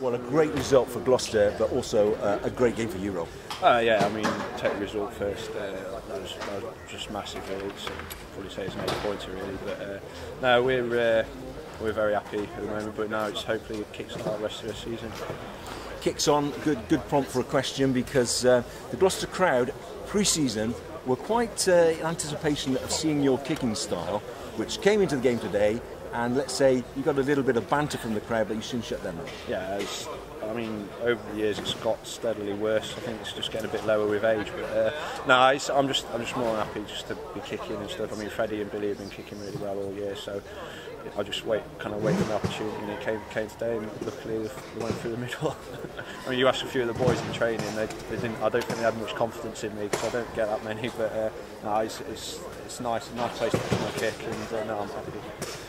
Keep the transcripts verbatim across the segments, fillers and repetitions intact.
Well, a great result for Gloucester, but also uh, a great game for you, Rob. Uh, yeah, I mean, take the result first. Uh, that, was, that was just massive. Really, so I'd probably say it's an eight-pointer, really. But uh, no, we're uh, we're very happy at the moment. But now it's hopefully it kicks on the rest of the season. Kicks on. Good, good prompt for a question, because uh, the Gloucester crowd pre-season were quite uh, in anticipation of seeing your kicking style, which came into the game today. And let's say you got a little bit of banter from the crowd, but you soon shut them up. Yeah, it's, I mean, over the years it's got steadily worse. I think it's just getting a bit lower with age. But uh, no, it's, I'm just I'm just more happy just to be kicking and stuff. I mean, Freddie and Billy have been kicking really well all year, so I just wait, kind of wait for the opportunity, and it came came today, and luckily we went through the middle. I mean, you asked a few of the boys in training, they, they didn't. I don't think they had much confidence in me, because I don't get that many. But uh, no, it's, it's it's nice, nice place to put my kick, and uh, no, I'm happy.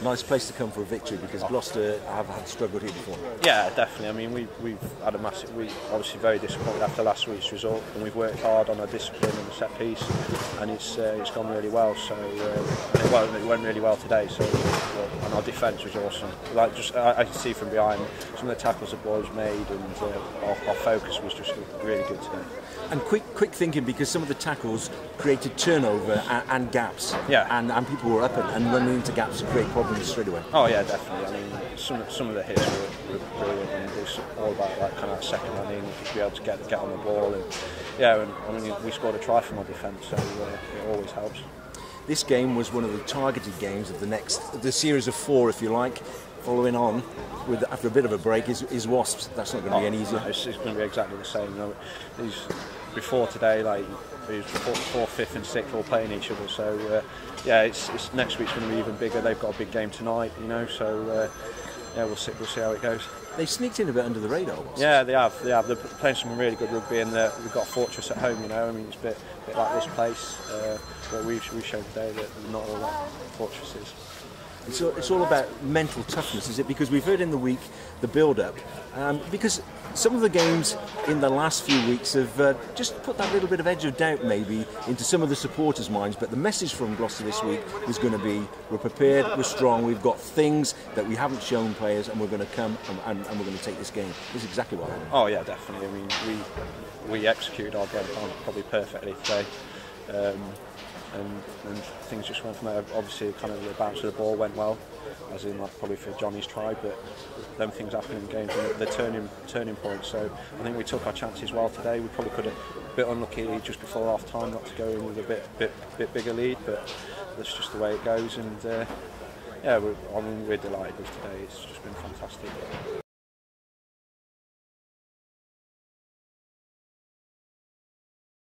Nice place to come for a victory, because Gloucester have had struggled here before. Yeah, definitely. I mean, we we've had a massive. We obviously very disappointed after last week's result, and we've worked hard on our discipline and the set piece, and it's uh, it's gone really well. So uh, well, it went really well today. So. Uh, And our defence was awesome. Like just, I, I can see from behind some of the tackles the boys made, and uh, our, our focus was just really good today. And quick, quick thinking, because some of the tackles created turnover and, and gaps. Yeah. And, and people were up and, and running into gaps to create problems straight away. Oh yeah, definitely. I mean, some some of the hits were, were brilliant, and it's all about like kind of second running, to be able to get get on the ball, and yeah, and I mean we scored a try from our defence, so uh, it always helps. This game was one of the targeted games of the next, the series of four, if you like. Following on, with after a bit of a break, is, is Wasps. That's not going to oh, be any easier. No, it's, it's going to be exactly the same. You know, these, before today, like these four, four, fifth, and sixth all playing each other. So uh, yeah, it's, it's next week's going to be even bigger. They've got a big game tonight, you know. So uh, yeah, we'll see, we'll see how it goes. They've sneaked in a bit under the radar. Wasps. Yeah, they have. They have. They're playing some really good rugby, and we've got a fortress at home. You know, I mean, it's a bit, a bit like this place. Uh, But we've, we've shown today that not all that fortresses. It's all, it's all about mental toughness, is it? Because we've heard in the week the build-up. Um, because some of the games in the last few weeks have uh, just put that little bit of edge of doubt maybe into some of the supporters' minds. But the message from Gloucester this week is going to be: we're prepared, we're strong, we've got things that we haven't shown players, and we're going to come and, and, and we're going to take this game. This is exactly what happened. Oh yeah, definitely. I mean, we we executed our game plan probably perfectly today. Um, And, and things just went from there. Obviously, kind of the bounce of the ball went well, as in like probably for Johnny's try. But them things happen in games, and they're turning turning points. So I think we took our chances well today. We probably could have a bit unlucky just before half time not to go in with a bit bit bit bigger lead, but that's just the way it goes. And uh, yeah, we're, I mean, we're delighted with today. It's just been fantastic.